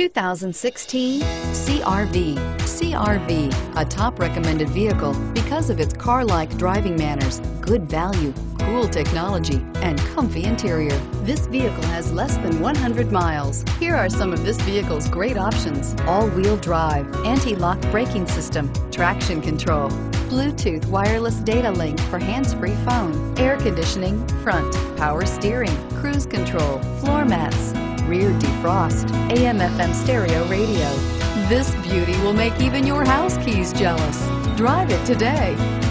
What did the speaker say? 2016 CR-V. CR-V, a top recommended vehicle because of its car-like driving manners, good value, cool technology, and comfy interior. This vehicle has less than 100 miles. Here are some of this vehicle's great options: all-wheel drive, anti-lock braking system, traction control, Bluetooth wireless data link for hands-free phone, air conditioning, front, power steering, cruise control, floor mats, rear defrost, AM/FM stereo radio. This beauty will make even your house keys jealous. Drive it today.